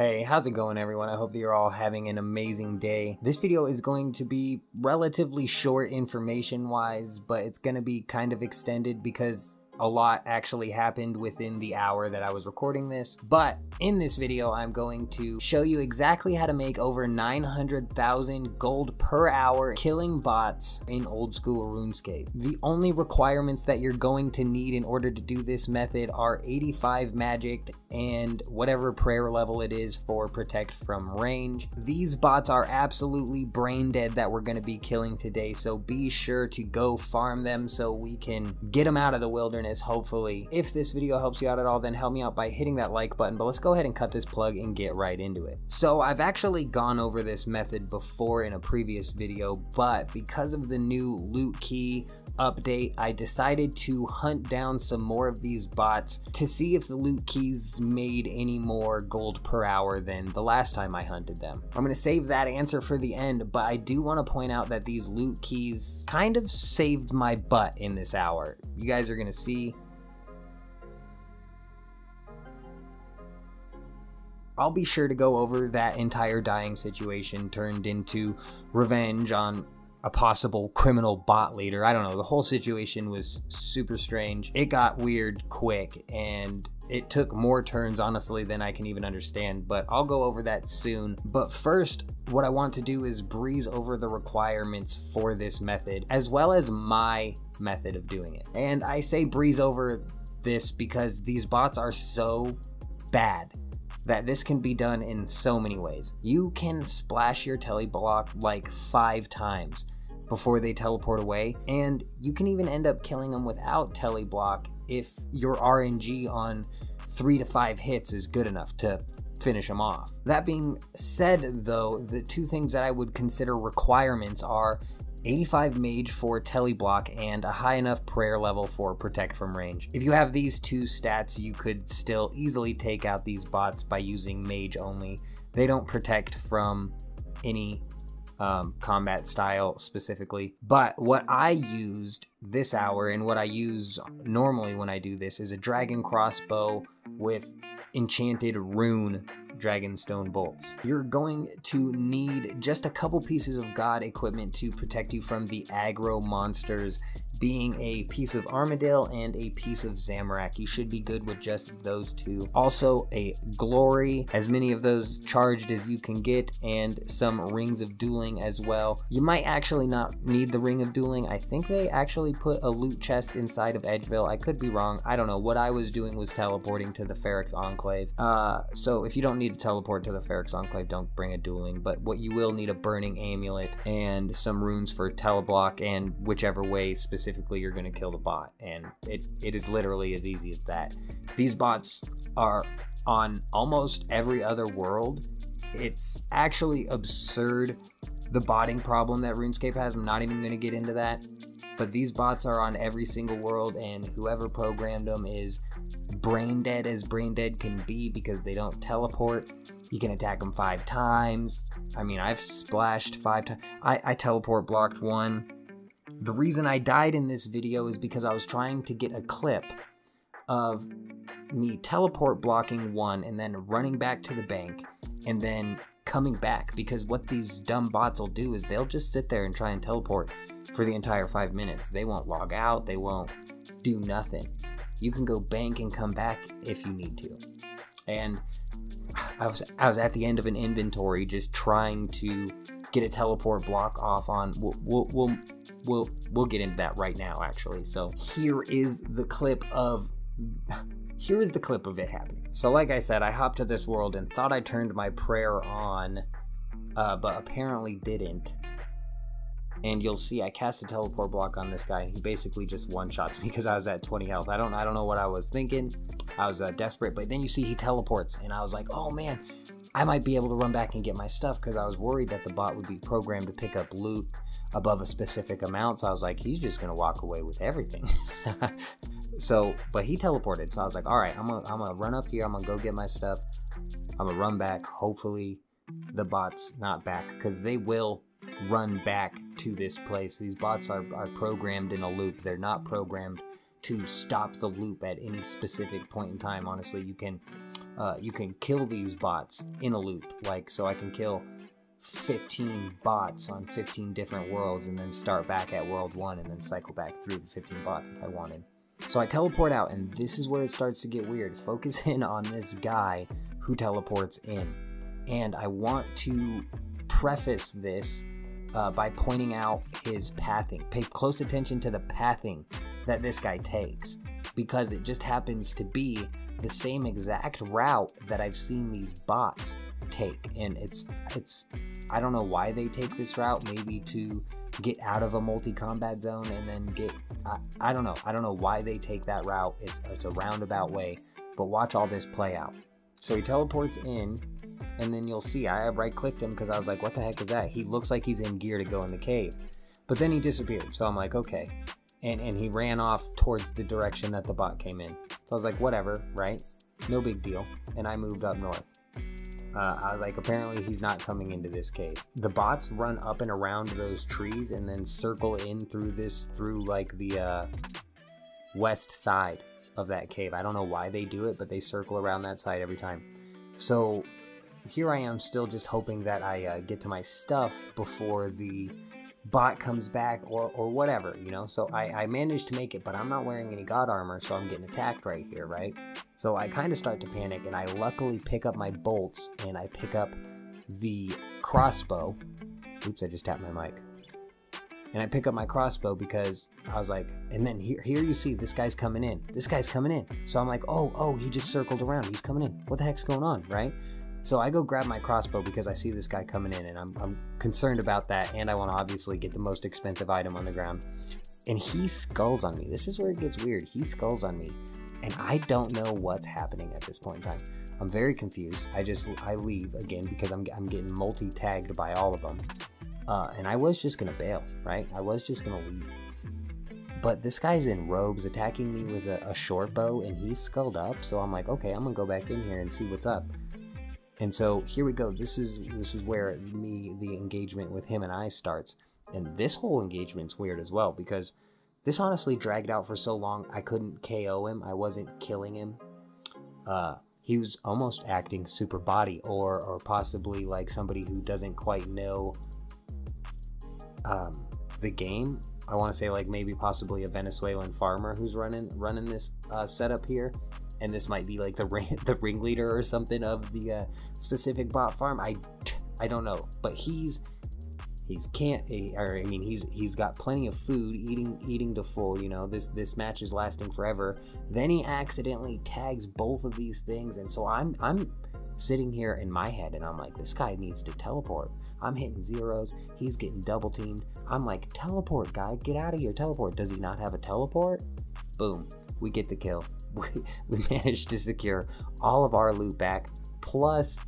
Hey, how's it going everyone? I hope you're all having an amazing day. This video is going to be relatively short information wise, but it's going to be kind of extended because a lot actually happened within the hour that I was recording this. But in this video, I'm going to show you exactly how to make over 900,000 gold per hour killing bots in old school RuneScape. The only requirements that you're going to need in order to do this method are 85 magic and whatever prayer level it is for protect from range. These bots are absolutely brain dead that we're gonna be killing today, so be sure to go farm them so we can get them out of the wilderness. Hopefully, if this video helps you out at all, then help me out by hitting that like button. But let's go ahead and cut this plug and get right into it. So I've actually gone over this method before in a previous video, but because of the new loot key update, I decided to hunt down some more of these bots to see if the loot keys made any more gold per hour than the last time I hunted them. I'm gonna save that answer for the end, but I do want to point out that these loot keys kind of saved my butt in this hour. You guys are gonna see. I'll be sure to go over that entire dying situation turned into revenge on a possible criminal bot leader. I don't know, the whole situation was super strange. It got weird quick and it took more turns, honestly, than I can even understand, but I'll go over that soon. But first, what I want to do is breeze over the requirements for this method, as well as my method of doing it. And I say breeze over this because these bots are so bad that this can be done in so many ways. You can splash your Teleblock like 5 times before they teleport away, and you can even end up killing them without Teleblock if your RNG on 3 to 5 hits is good enough to finish them off. That being said though, the 2 things that I would consider requirements are 85 mage for Teleblock and a high enough prayer level for protect from range. If you have these 2 stats, you could still easily take out these bots by using mage only. They don't protect from any combat style specifically, but what I used this hour and what I use normally when I do this is a dragon crossbow with enchanted rune dragonstone bolts. You're going to need just a couple pieces of god equipment to protect you from the aggro monsters, being a piece of Armadale and a piece of Zamorak. You should be good with just those 2. Also a glory, as many of those charged as you can get, and some rings of dueling as well. You might actually not need the ring of dueling. I think they actually put a loot chest inside of Edgeville. I could be wrong. I don't know. What I was doing was teleporting to the Ferrox enclave. So if you don't need to teleport to the Ferrox enclave, don't bring a dueling, but what you will need a burning amulet and some runes for Teleblock and whichever way specifically you're going to kill the bot, and it is literally as easy as that. These bots are on almost every other world. It's actually absurd, the botting problem that RuneScape has. I'm not even going to get into that, but these bots are on every single world, and whoever programmed them is brain dead as brain dead can be because they don't teleport. You can attack them 5 times. I mean, I've splashed 5 times. I teleport blocked 1. The reason I died in this video is because I was trying to get a clip of me teleport blocking 1 and then running back to the bank and then coming back, because what these dumb bots will do is they'll just sit there and try and teleport for the entire 5 minutes. They won't log out, they won't do nothing. You can go bank and come back if you need to. And I was at the end of an inventory just trying to get a teleport block off on, we'll get into that right now actually. So here is the clip of it happening. So like I said, I hopped to this world and thought I turned my prayer on, but apparently didn't. And you'll see I cast a teleport block on this guy and he basically just one-shots me because I was at 20 health. I don't know what I was thinking. I was desperate, but then you see he teleports and I was like, oh man, I might be able to run back and get my stuff, because I was worried that the bot would be programmed to pick up loot above a specific amount. So I was like, he's just gonna walk away with everything. So, but he teleported. So I was like, all right, I'm gonna run up here. I'm gonna go get my stuff. I'm gonna run back. Hopefully the bot's not back, because they will run back to this place. These bots are programmed in a loop. They're not programmed to stop the loop at any specific point in time. Honestly, you can you can kill these bots in a loop. Like, so I can kill 15 bots on 15 different worlds and then start back at world 1 and then cycle back through the 15 bots if I wanted. So I teleport out, and this is where it starts to get weird. Focus in on this guy who teleports in. And I want to preface this by pointing out his pathing. Pay close attention to the pathing that this guy takes, because it just happens to be the same exact route that I've seen these bots take. And it's I don't know why they take this route, maybe to get out of a multi-combat zone and then get, I don't know. I don't know why they take that route. It's a roundabout way, but watch all this play out. So he teleports in, and then you'll see I right-clicked him because I was like, what the heck is that? He looks like he's in gear to go in the cave, but then he disappeared. So I'm like, okay. And he ran off towards the direction that the bot came in. So I was like, whatever, right? No big deal. And I moved up north. I was like, apparently he's not coming into this cave. The bots run up and around those trees and then circle in through this, through like the west side of that cave. I don't know why they do it, but they circle around that side every time. So here I am, still just hoping that I get to my stuff before the bot comes back or whatever, you know. So I managed to make it, but I'm not wearing any god armor, so I'm getting attacked right here, right? So I kind of start to panic, and I luckily pick up my bolts and I pick up the crossbow. Oops, I just tapped my mic. And I pick up my crossbow because I was like, and then here you see this guy's coming in, this guy's coming in. So I'm like, oh, he just circled around, he's coming in, what the heck's going on, right? So I go grab my crossbow because I see this guy coming in, and I'm concerned about that, and I want to obviously get the most expensive item on the ground. And he skulls on me. This is where it gets weird. He skulls on me, and I don't know what's happening at this point in time. I'm very confused. I leave again because I'm getting multi-tagged by all of them. And I was just going to bail, right? I was just going to leave. But this guy's in robes attacking me with a short bow, and he's skulled up. So I'm like, okay, I'm going to go back in here and see what's up. And so here we go. This is where the engagement with him and I starts. And this whole engagement's weird as well, because this honestly dragged out for so long. I couldn't KO him. I wasn't killing him. He was almost acting super body, or possibly like somebody who doesn't quite know the game. I want to say like maybe possibly a Venezuelan farmer who's running this setup here. And this might be like the ringleader or something of the specific bot farm. I don't know, but he's got plenty of food, eating to full. You know, this match is lasting forever. Then he accidentally tags both of these things, and so I'm sitting here in my head, and I'm like, this guy needs to teleport. I'm hitting zeros. He's getting double teamed. I'm like, teleport, guy, get out of here, teleport. Does he not have a teleport? Boom, we get the kill. We managed to secure all of our loot back, plus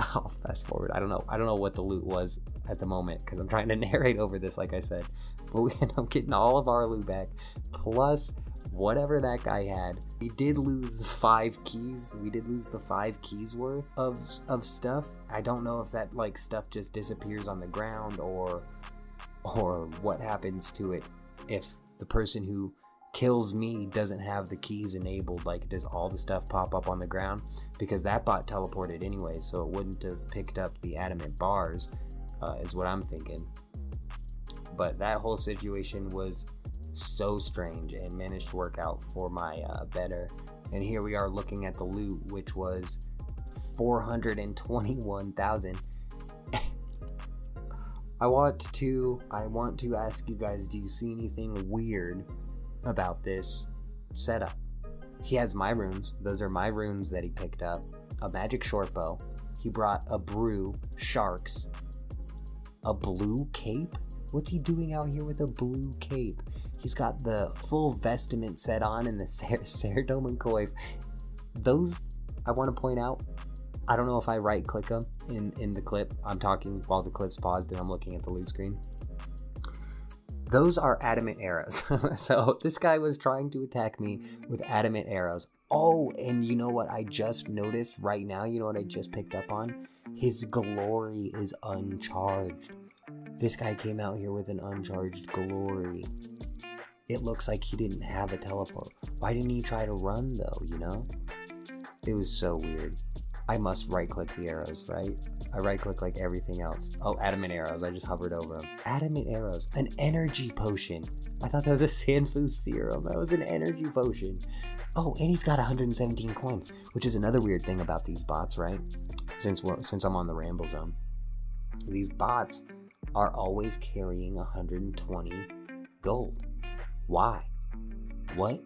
I'll fast forward. I don't know what the loot was at the moment because I'm trying to narrate over this, like I said, but we ended up getting all of our loot back plus whatever that guy had. We did lose 5 keys. We did lose the 5 keys worth of stuff. I don't know if that like stuff just disappears on the ground or what happens to it if the person who kills me doesn't have the keys enabled. Like, does all the stuff pop up on the ground? Because that bot teleported anyway, so it wouldn't have picked up the adamant bars, is what I'm thinking. But that whole situation was so strange and managed to work out for my better. And here we are looking at the loot, which was 421,000. I want to ask you guys, do you see anything weird about this setup? He has my runes. Those are my runes that he picked up. A magic short bow. He brought a brew, sharks, a blue cape. What's he doing out here with a blue cape? He's got the full vestment set on and the Saradomin coif. Those, I want to point out, I don't know if I right click them in the clip. I'm talking while the clip's paused and I'm looking at the loot screen. Those are adamant arrows. So this guy was trying to attack me with adamant arrows. Oh, and you know what I just noticed right now? You know what I just picked up on? His glory is uncharged. This guy came out here with an uncharged glory. It looks like he didn't have a teleport. Why didn't he try to run though, you know? It was so weird. I must right-click the arrows, right? I right-click like everything else. Oh, adamant arrows. I just hovered over them. Adamant arrows. An energy potion. I thought that was a Sanfu serum. That was an energy potion. Oh, and he's got 117 coins, which is another weird thing about these bots, right? Since I'm on the ramble zone, these bots are always carrying 120 gold. Why? What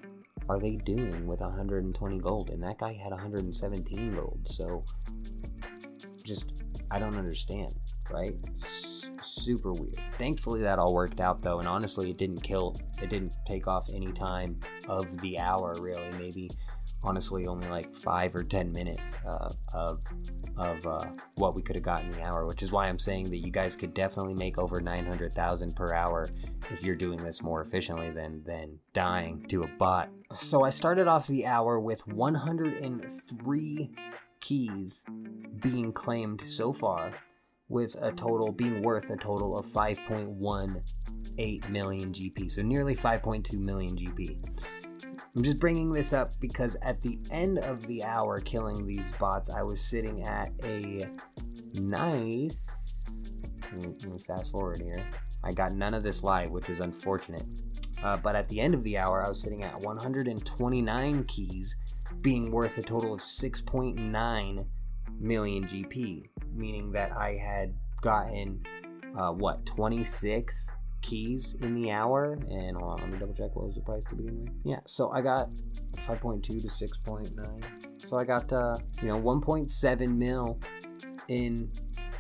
are they doing with 120 gold? And that guy had 117 gold, so just, I don't understand, right? Super weird. Thankfully that all worked out though, and honestly it didn't take off any time of the hour really, maybe honestly only like 5 or 10 minutes of what we could have gotten the hour, which is why I'm saying that you guys could definitely make over 900,000 per hour if you're doing this more efficiently than dying to a bot. So I started off the hour with 103 keys being claimed so far, with a total being worth a total of 5.18 million GP, so nearly 5.2 million GP. I'm just bringing this up because at the end of the hour killing these bots, I was sitting at a nice, let me fast forward here. I got none of this live, which is unfortunate. But at the end of the hour, I was sitting at 129 keys being worth a total of 6.9 million GP, meaning that I had gotten, what, 26? Keys in the hour. And hold on, let me double check, what was the price to begin with? Yeah, so I got 5.2 to 6.9, so I got 1.7 mil in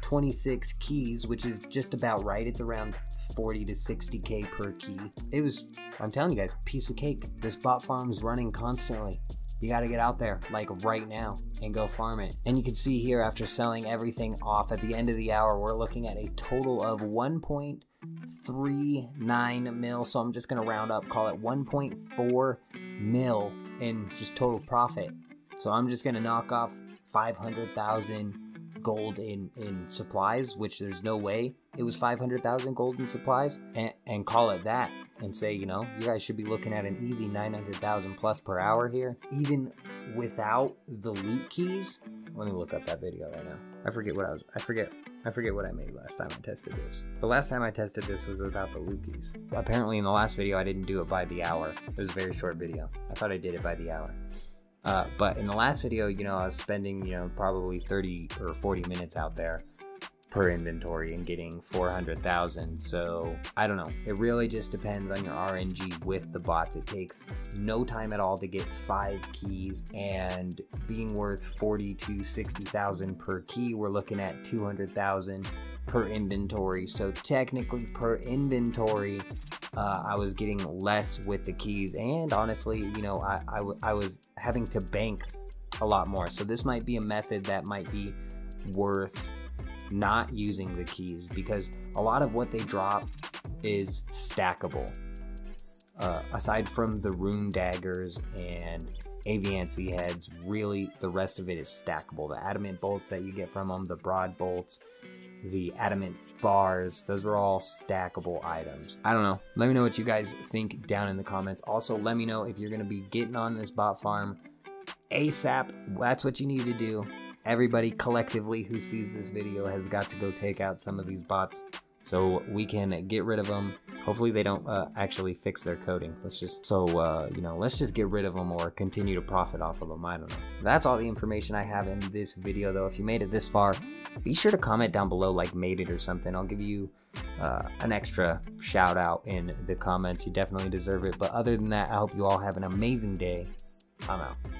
26 keys, which is just about right. It's around 40 to 60k per key. It was, I'm telling you guys, piece of cake. This bot farm's running constantly. You gotta get out there, like right now, and go farm it. And you can see here, after selling everything off at the end of the hour, we're looking at a total of 1.39 mil. So I'm just gonna round up, call it 1.4 mil in just total profit. So I'm just gonna knock off 500,000 gold in supplies, which there's no way it was 500,000 gold in supplies, and call it that. And say, you know, you guys should be looking at an easy 900,000 plus per hour here, even without the loot keys. Let me look up that video right now. I forget what I made last time I tested this. The last time I tested this was without the loot keys. Apparently in the last video I didn't do it by the hour. It was a very short video. I thought I did it by the hour. But in the last video, you know, I was spending, you know, probably 30 or 40 minutes out there per inventory and getting 400,000. So I don't know, it really just depends on your RNG with the bots. It takes no time at all to get 5 keys, and being worth 40 to 60,000 per key, we're looking at 200,000 per inventory. So technically per inventory, I was getting less with the keys, and honestly, you know, I was having to bank a lot more. So this might be a method that might be worth not using the keys, because a lot of what they drop is stackable. Aside from the rune daggers and aviancy heads, really the rest of it is stackable. The adamant bolts that you get from them, the broad bolts, the adamant bars, those are all stackable items. I don't know, let me know what you guys think down in the comments. Also let me know if you're going to be getting on this bot farm ASAP. That's what you need to do. Everybody collectively who sees this video has got to go take out some of these bots so we can get rid of them. Hopefully they don't actually fix their coatings. Let's just get rid of them or continue to profit off of them. I don't know. That's all the information I have in this video though. If you made it this far, be sure to comment down below like made it or something. I'll give you an extra shout out in the comments. You definitely deserve it. But other than that, I hope you all have an amazing day. I'm out.